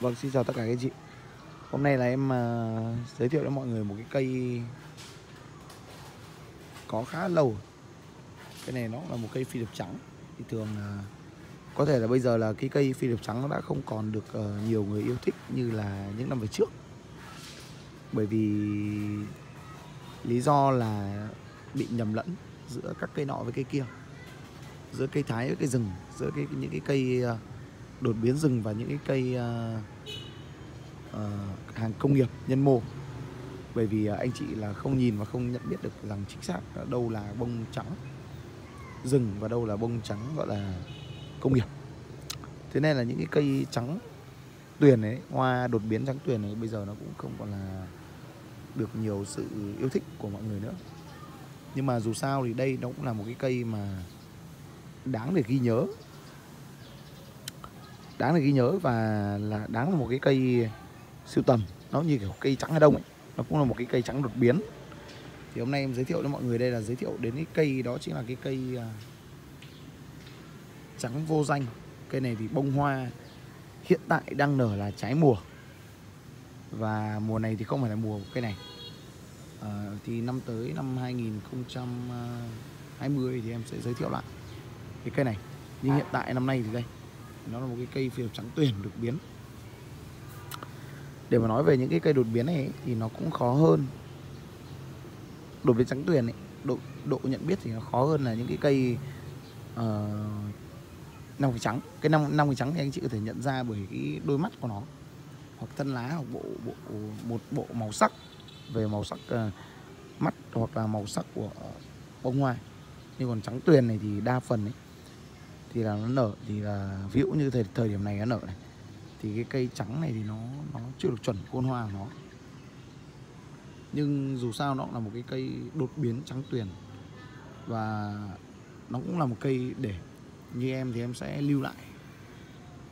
Vâng, xin chào tất cả các anh chị. Hôm nay là em giới thiệu cho mọi người một cái cây có khá lâu. Cái này nó là một cây phi điệp trắng. Thì thường có thể là bây giờ là cái cây phi điệp trắng nó đã không còn được nhiều người yêu thích như là những năm về trước. Bởi vì lý do là bị nhầm lẫn giữa các cây nọ với cây kia, giữa cây Thái với cây rừng, giữa những cái cây đột biến rừng và những cái cây hàng công nghiệp nhân mô. Bởi vì anh chị là không nhìn và không nhận biết được rằng chính xác đâu là bông trắng rừng và đâu là bông trắng gọi là công nghiệp. Thế nên là những cái cây trắng tuyền ấy, hoa đột biến trắng tuyền ấy bây giờ nó cũng không còn là được nhiều sự yêu thích của mọi người nữa. Nhưng mà dù sao thì đây nó cũng là một cái cây mà đáng để ghi nhớ, đáng để ghi nhớ và là đáng là một cái cây sưu tầm. Nó như kiểu cây trắng Hà Đông ấy, nó cũng là một cái cây trắng đột biến. Thì hôm nay em giới thiệu cho mọi người, đây là giới thiệu đến cái cây đó chính là cái cây trắng vô danh. Cây này thì bông hoa hiện tại đang nở là trái mùa, và mùa này thì không phải là mùa của cây này. Thì năm tới năm 2020 thì em sẽ giới thiệu lại cái cây này. Nhưng hiện tại năm nay thì đây, nó là một cái cây phi điệp trắng tuyền đột biến. Để mà nói về những cái cây đột biến này ấy, thì nó cũng khó hơn. Đột biến trắng tuyền ấy, độ nhận biết thì nó khó hơn là những cái cây năm cái trắng. Cái năm cái trắng thì anh chị có thể nhận ra bởi cái đôi mắt của nó, hoặc thân lá, hoặc một bộ màu sắc, về màu sắc mắt hoặc là màu sắc của bông hoa. Nhưng còn trắng tuyền này thì đa phần ấy, thì là nó nở, thì là ví dụ như thời điểm này nó nở này, thì cái cây trắng này thì nó chưa được chuẩn côn hoa của nó. Nhưng dù sao nó cũng là một cái cây đột biến trắng tuyền, và nó cũng là một cây để như em thì em sẽ lưu lại.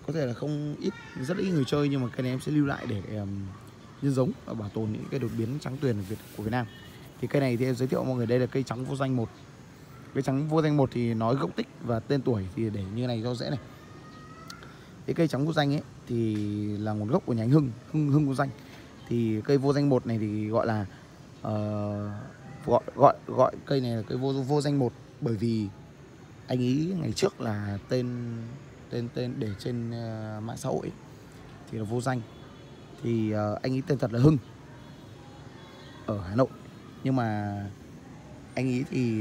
Có thể là không ít, rất ít người chơi, nhưng mà cây này em sẽ lưu lại để nhân giống và bảo tồn những cây đột biến trắng tuyền của Việt Nam. Thì cây này thì em giới thiệu mọi người, đây là cây trắng vô danh 1. Cây trắng vô danh 1 thì nói gốc tích và tên tuổi thì để như này cho dễ này. Cái cây trắng vô danh ấy thì là nguồn gốc của nhà anh Hưng vô danh. Thì cây vô danh 1 này thì gọi là gọi cây này là cây vô danh 1, bởi vì anh ý ngày trước là tên để trên mạng xã hội thì là vô danh. Thì anh ý tên thật là Hưng ở Hà Nội, nhưng mà anh ý thì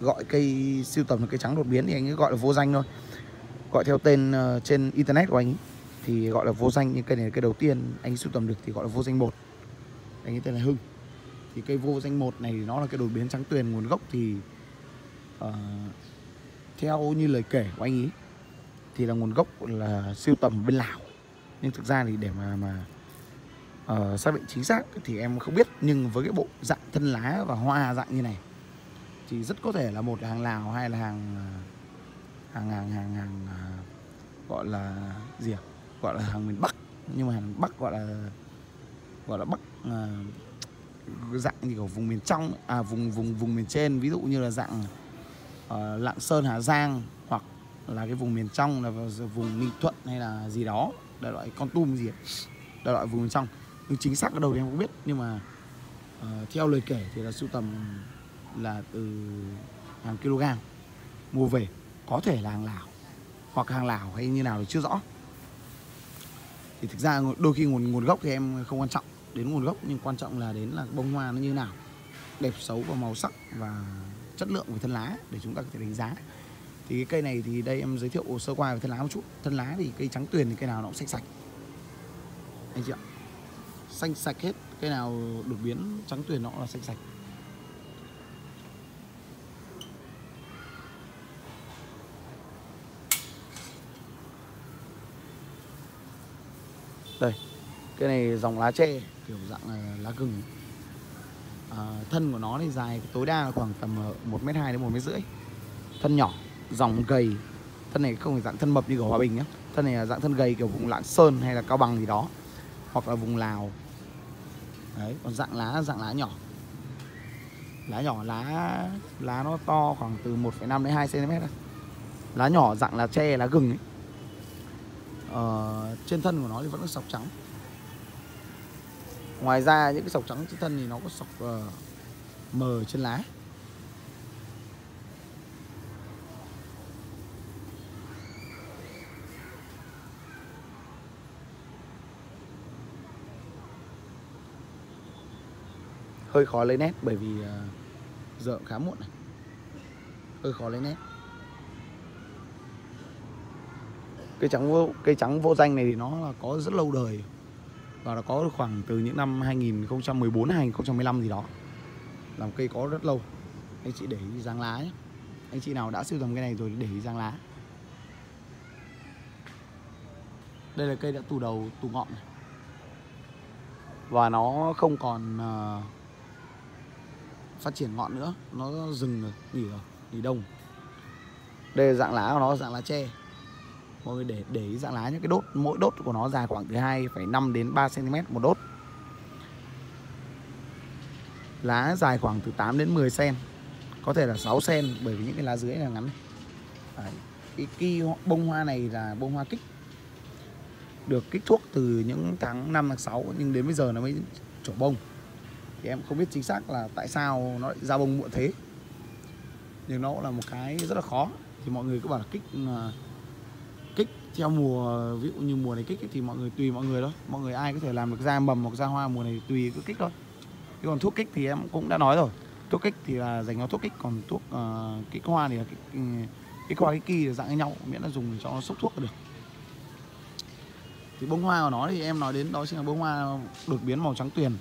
gọi cây sưu tầm là cây trắng đột biến thì anh ấy gọi là vô danh thôi, gọi theo tên trên internet của anh ấy thì gọi là vô danh. Nhưng cây này là cây đầu tiên anh sưu tầm được thì gọi là vô danh 1, anh ấy tên là Hưng. Thì cây vô danh 1 này nó là cây đột biến trắng tuyền. Nguồn gốc thì theo như lời kể của anh ấy thì là nguồn gốc là sưu tầm bên Lào, nhưng thực ra thì để mà xác định chính xác thì em không biết. Nhưng với cái bộ dạng thân lá và hoa dạng như này thì rất có thể là một là hàng Lào, hay là hàng gọi là gì ạ? Gọi là hàng miền Bắc. Nhưng mà hàng Bắc gọi là Bắc dạng như kiểu vùng miền trong, vùng miền trên, ví dụ như là dạng Lạng Sơn, Hà Giang, hoặc là cái vùng miền trong là vùng Ninh Thuận hay là gì đó, đại loại Con Tum gì ấy, đại loại vùng miền trong. Nhưng chính xác ở đâu thì em không biết, nhưng mà theo lời kể thì là sưu tầm là từ hàng kg mua về, có thể là hàng Lào, hoặc hàng Lào hay như nào thì chưa rõ. Thì thực ra đôi khi nguồn gốc thì em không quan trọng đến nguồn gốc, nhưng quan trọng là đến là bông hoa nó như nào, đẹp xấu và màu sắc và chất lượng của thân lá để chúng ta có thể đánh giá. Thì cái cây này thì đây em giới thiệu sơ qua về thân lá một chút. Thân lá thì cây trắng tuyền thì cây nào nó cũng xanh sạch anh chị ạ, xanh sạch hết. Cây nào đột biến trắng tuyền nó cũng là xanh sạch. Đây, cái này dòng lá tre kiểu dạng là lá gừng. Thân của nó thì dài tối đa là khoảng tầm 1m2 đến 1m rưỡi. Thân nhỏ, dòng gầy. Thân này không phải dạng thân mập như của Hòa Bình nhá. Thân này là dạng thân gầy kiểu vùng Lạng Sơn hay là Cao Bằng gì đó, hoặc là vùng Lào. Đấy, còn dạng lá nhỏ. Lá nhỏ, lá nó to khoảng từ 1,5 đến 2 cm. Lá nhỏ dạng lá tre, lá gừng ấy. trên thân của nó thì vẫn có sọc trắng. Ngoài ra những cái sọc trắng trên thân thì nó có sọc mờ trên lá. Hơi khó lấy nét bởi vì giờ cũng khá muộn này. Hơi khó lấy nét. Cây trắng vô danh này thì nó là có rất lâu đời. Và nó có khoảng từ những năm 2014 hay 2015 gì đó. Là một cây có rất lâu. Anh chị để ý dáng lá nhé. Anh chị nào đã sưu tầm cây này rồi để ý dáng lá. Đây là cây đã tù đầu, tù ngọn này. Và nó không còn phát triển ngọn nữa. Nó dừng rồi, nghỉ đông. Đây là dạng lá của nó, dạng lá tre. Mọi người để ý dạng lá nhé. Cái đốt, mỗi đốt của nó dài khoảng từ 2,5 đến 3 cm một đốt. Lá dài khoảng từ 8 đến 10 cm. Có thể là 6 cm bởi vì những cái lá dưới này là ngắn. Đấy. Cái kỳ bông hoa này là bông hoa kích. Được kích thuốc từ những tháng 5 tháng 6 nhưng đến bây giờ nó mới trổ bông. Thì em không biết chính xác là tại sao nó lại ra bông muộn thế. Nhưng nó là một cái rất là khó. Thì mọi người cứ bảo là kích theo mùa, ví dụ như mùa này kích thì mọi người tùy mọi người thôi. Mọi người ai có thể làm được ra mầm hoặc ra hoa mùa này tùy cứ kích thôi. Thế còn thuốc kích thì em cũng đã nói rồi. Thuốc kích thì là dành cho thuốc kích, còn thuốc kích hoa thì là kích hoa kích kỳ là dạng như nhau, miễn là dùng cho nó xúc thuốc là được. Thì bông hoa của nó thì em nói đến đó chính là bông hoa đột biến màu trắng tuyền.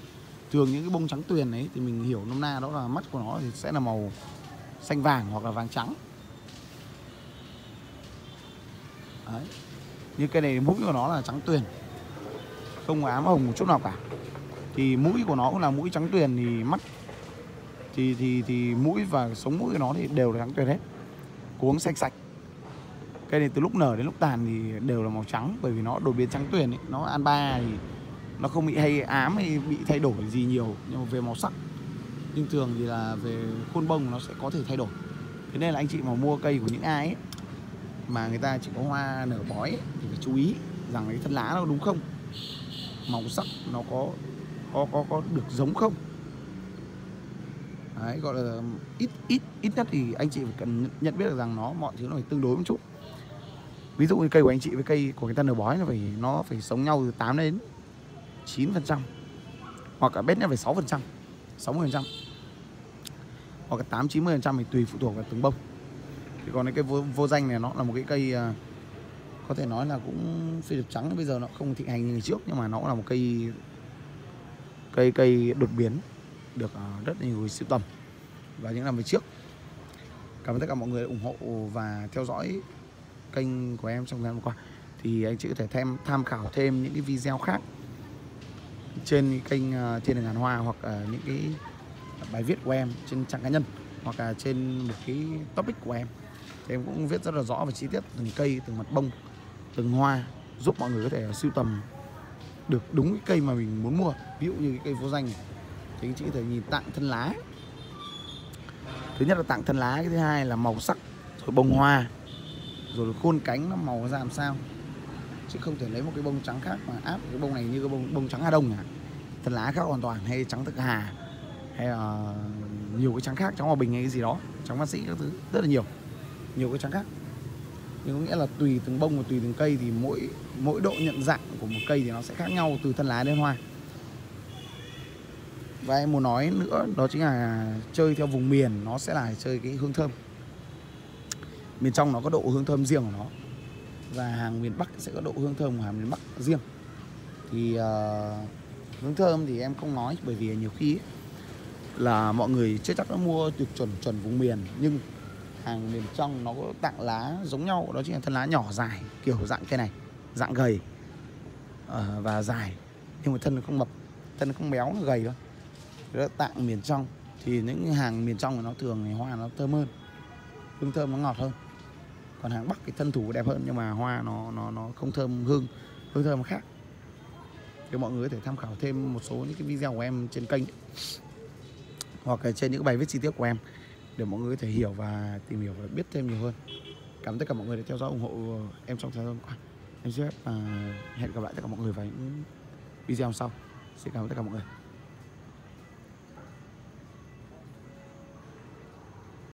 Thường những cái bông trắng tuyền ấy thì mình hiểu nôm na đó là mắt của nó thì sẽ là màu xanh vàng hoặc là vàng trắng. Đấy. Như cái này mũi của nó là trắng tuyền, không có ám hồng một chút nào cả. Thì mũi của nó cũng là mũi trắng tuyền, thì mắt thì mũi và sống mũi của nó thì đều là trắng tuyền hết, cuống xanh sạch. Cây này từ lúc nở đến lúc tàn thì đều là màu trắng bởi vì nó đột biến trắng tuyền ấy, nó ăn ba thì nó không bị hay ám hay bị thay đổi gì nhiều nhưng mà về màu sắc. Nhưng thường thì là về khuôn bông nó sẽ có thể thay đổi. Thế nên là anh chị mà mua cây của những ai ấy, mà người ta chỉ có hoa nở bói ấy, thì phải chú ý rằng cái thân lá nó đúng không, màu sắc nó có được giống không. Đấy, gọi là ít nhất thì anh chị phải cần nhận biết được rằng nó mọi thứ nó phải tương đối một chút. Ví dụ như cây của anh chị với cây của người ta nở bói nó phải sống nhau từ 8 đến 9%, hoặc cả bét nó phải 6%, 60%, hoặc cả 8-90% thì tùy phụ thuộc vào từng bông. Thì còn cái cây vô danh này nó là một cái cây có thể nói là cũng phi điệp trắng bây giờ nó không thịnh hành như trước, nhưng mà nó cũng là một cây đột biến được rất nhiều người sưu tầm và những năm về trước. Cảm ơn tất cả mọi người đã ủng hộ và theo dõi kênh của em trong thời gian vừa qua. Thì anh chị có thể tham khảo thêm những cái video khác trên kênh Thiên Đường Ngàn Hoa, hoặc những cái bài viết của em trên trang cá nhân, hoặc là trên một cái topic của em. Thì em cũng viết rất là rõ và chi tiết từng cây, từng mặt bông, từng hoa, giúp mọi người có thể sưu tầm được đúng cái cây mà mình muốn mua. Ví dụ như cái cây vô danh này, thì anh chị có thể nhìn tạng thân lá. Thứ nhất là tạng thân lá, cái thứ hai là màu sắc, rồi bông hoa, rồi khuôn cánh nó màu ra làm sao. Chứ không thể lấy một cái bông trắng khác mà áp cái bông này như cái bông trắng Hà Đông à. Thân lá khác hoàn toàn, hay trắng Thực Hà, hay là nhiều cái trắng khác, trắng Hòa Bình hay cái gì đó, trắng Bác Sĩ các thứ, rất là nhiều cái trắng khác. Nhưng có nghĩa là tùy từng bông và tùy từng cây thì mỗi độ nhận dạng của một cây thì nó sẽ khác nhau từ thân lá đến hoa. Và em muốn nói nữa đó chính là chơi theo vùng miền nó sẽ là chơi cái hương thơm. Miền trong nó có độ hương thơm riêng của nó, và hàng miền Bắc sẽ có độ hương thơm của hàng miền Bắc riêng. Thì hương thơm thì em không nói bởi vì nhiều khi ấy, là mọi người chưa chắc đã mua được chuẩn vùng miền. Nhưng hàng miền trong nó có tạng lá giống nhau, đó chính là thân lá nhỏ dài kiểu dạng cây này, dạng gầy và dài, nhưng mà thân nó không mập, thân nó không béo, nó gầy thôi. Đó là tạng miền trong. Thì những hàng miền trong nó thường thì hoa nó thơm hơn, hương thơm nó ngọt hơn. Còn hàng Bắc thì thân thủ đẹp hơn nhưng mà hoa nó không thơm, hương thơm khác. Thì mọi người có thể tham khảo thêm một số những cái video của em trên kênh ấy, hoặc là trên những bài viết chi tiết của em để mọi người có thể hiểu và tìm hiểu và biết thêm nhiều hơn. Cảm ơn tất cả mọi người đã theo dõi ủng hộ em trong thời gian qua. Anh Jeff hẹn gặp lại tất cả mọi người vào những video sau. Xin cảm ơn tất cả mọi người.